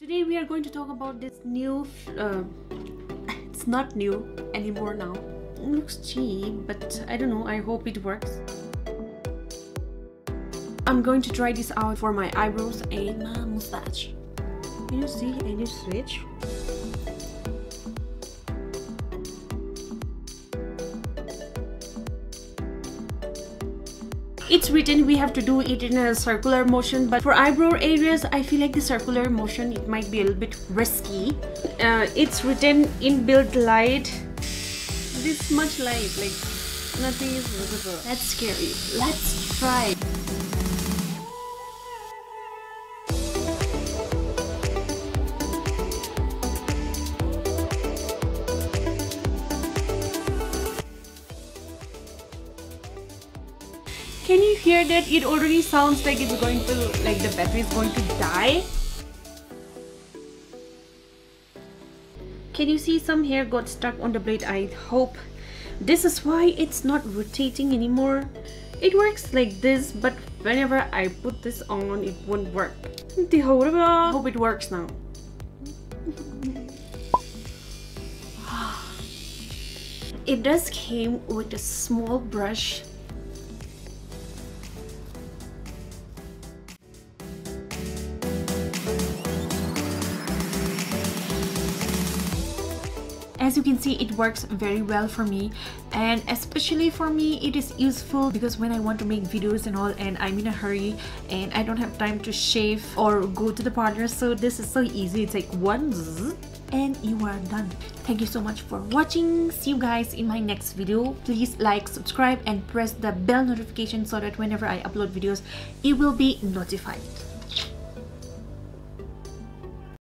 Today we are going to talk about this new, it's not new anymore now. It looks cheap, but I don't know, I hope it works. I'm going to try this out for my eyebrows and my mustache. Can you see any switch? It's written we have to do it in a circular motion, but for eyebrow areas I feel like the circular motion it might be a little bit risky. It's written inbuilt light, this much light, like nothing is visible. That's scary. Let's try. Can you hear that? It already sounds like it's going to, like the battery is going to die. Can you see some hair got stuck on the blade? I hope this is why it's not rotating anymore. It works like this, but whenever I put this on, it won't work. I hope it works now. It does came with a small brush. As you can see, it works very well for me, and especially for me it is useful because when I want to make videos and all and I'm in a hurry and I don't have time to shave or go to the parlor, so this is so easy. It's like one zzz and you are done. Thank you so much for watching. See you guys in my next video. Please like, subscribe and press the bell notification so that whenever I upload videos it will be notified.